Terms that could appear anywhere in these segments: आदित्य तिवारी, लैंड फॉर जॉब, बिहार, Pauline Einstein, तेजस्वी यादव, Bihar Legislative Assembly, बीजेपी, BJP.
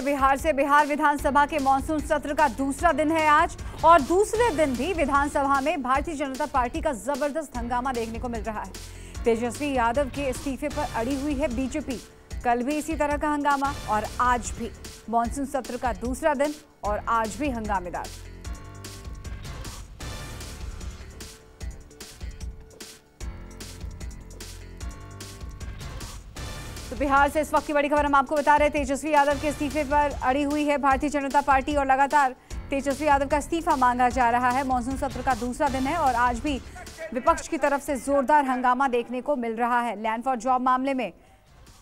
है बिहार से। बिहार विधानसभा के मॉनसून सत्र का दूसरा दिन है आज, और दूसरे दिन भी विधानसभा में भारतीय जनता पार्टी का जबरदस्त हंगामा देखने को मिल रहा है। तेजस्वी यादव के इस्तीफे पर अड़ी हुई है बीजेपी। कल भी इसी तरह का हंगामा और आज भी। मॉनसून सत्र का दूसरा दिन और आज भी हंगामेदार। तो बिहार से इस वक्त की बड़ी खबर हम आपको बता रहे हैं। तेजस्वी यादव के इस्तीफे पर अड़ी हुई है भारतीय जनता पार्टी और लगातार तेजस्वी यादव का इस्तीफा मांगा जा रहा है। मॉनसून सत्र का दूसरा दिन है और आज भी विपक्ष की तरफ से जोरदार हंगामा देखने को मिल रहा है। लैंड फॉर जॉब मामले में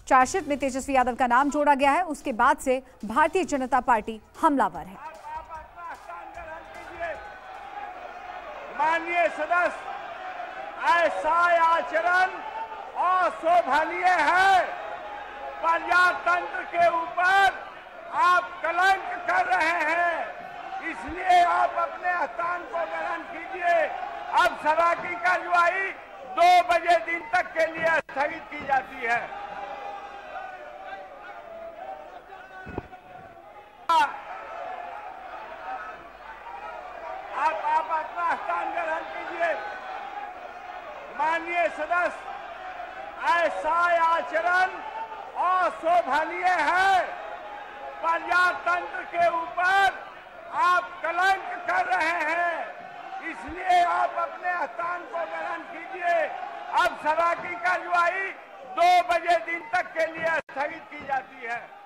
चार्जशीट में तेजस्वी यादव का नाम जोड़ा गया है, उसके बाद से भारतीय जनता पार्टी हमलावर है। माननीय सदस्य, ऐसा आचरण अशोभनीय है। प्रजातंत्र के ऊपर आप कलंक कर रहे हैं, इसलिए आप अपने स्थान को ग्रहण कीजिए। अब सभा की कार्यवाही 2 बजे दिन तक के लिए स्थगित की जाती है। आप अपना स्थान ग्रहण कीजिए। माननीय सदस्य, ऐसा आचरण अशोभनीय है। प्रजातंत्र के ऊपर आप कलंक कर रहे हैं, इसलिए आप अपने स्थान को ग्रहण कीजिए। अब सभा की कार्यवाही 2 बजे दिन तक के लिए स्थगित की जाती है।